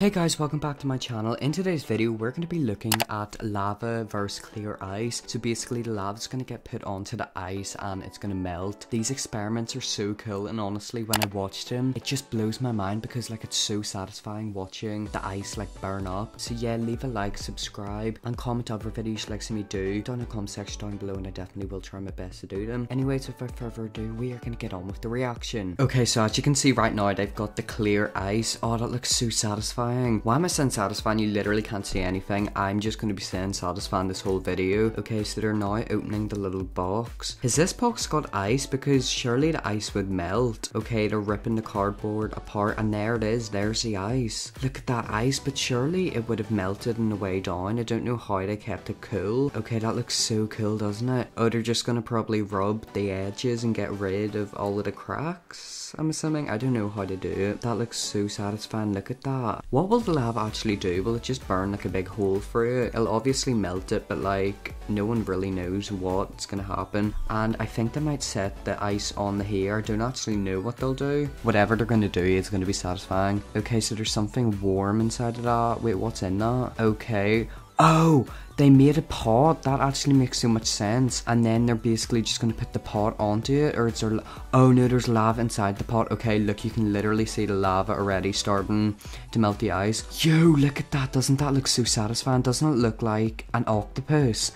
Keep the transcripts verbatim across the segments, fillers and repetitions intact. Hey guys, welcome back to my channel. In today's video we're going to be looking at lava versus clear ice. So basically the lava is going to get put onto the ice and it's going to melt. These experiments are so cool, and honestly when I watched them it just blows my mind because like it's so satisfying watching the ice like burn up. So yeah, leave a like, subscribe and comment other videos you'd like to see me do down in the comment section down below, and I definitely will try my best to do them. Anyways, without further ado we are going to get on with the reaction. Okay, so as you can see right now they've got the clear ice. Oh, that looks so satisfying. Why am I saying satisfying? You literally can't see anything. I'm just going to be saying satisfying this whole video. Okay, so they're now opening the little box. Has this box got ice? Because surely the ice would melt. Okay, they're ripping the cardboard apart and there it is. There's the ice. Look at that ice, but surely it would have melted on the way down. I don't know how they kept it cool. Okay, that looks so cool, doesn't it? Oh, they're just going to probably rub the edges and get rid of all of the cracks, I'm assuming. I don't know how to do it. That looks so satisfying. Look at that. What will the lava actually do? Will it just burn like a big hole through it? It'll obviously melt it, but like no one really knows what's gonna happen. And I think they might set the ice on the hair. I don't actually know what they'll do. Whatever they're gonna do, it's gonna be satisfying. Okay, so there's something warm inside of that. Wait, what's in that? Okay. Oh, they made a pot. That actually makes so much sense. And then they're basically just going to put the pot onto it, or it's there. Oh no, there's lava inside the pot. Okay, look, you can literally see the lava already starting to melt the ice. Yo, look at that. Doesn't that look so satisfying? Doesn't it look like an octopus?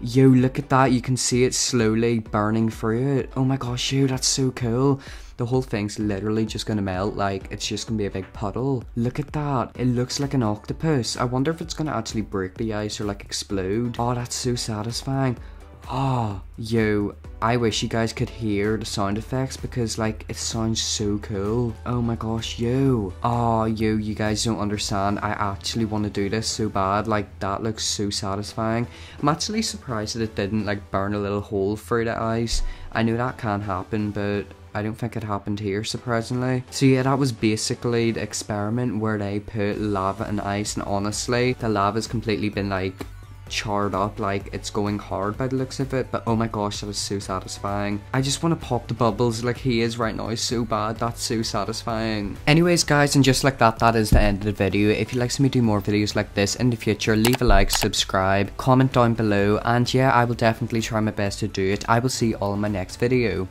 Yo, look at that. You can see it slowly burning through it. Oh my gosh, yo, that's so cool. The whole thing's literally just gonna melt, like it's just gonna be a big puddle. Look at that, it looks like an octopus. I wonder if it's gonna actually break the ice or like explode. Oh, that's so satisfying. Oh, yo, I wish you guys could hear the sound effects because like it sounds so cool. Oh my gosh, yo. Oh, yo, you guys don't understand. I actually want to do this so bad. Like that looks so satisfying. I'm actually surprised that it didn't like burn a little hole through the ice. I know that can happen, but I don't think it happened here, surprisingly. So yeah, that was basically the experiment where they put lava and ice, and honestly, the lava's completely been like charred up, like it's going hard by the looks of it, but oh my gosh, that was so satisfying. I just want to pop the bubbles like he is right now so bad. That's so satisfying. Anyways guys, and just like that, that is the end of the video. If you'd like to see me do more videos like this in the future, leave a like, subscribe, comment down below, and yeah, I will definitely try my best to do it. I will see you all in my next video.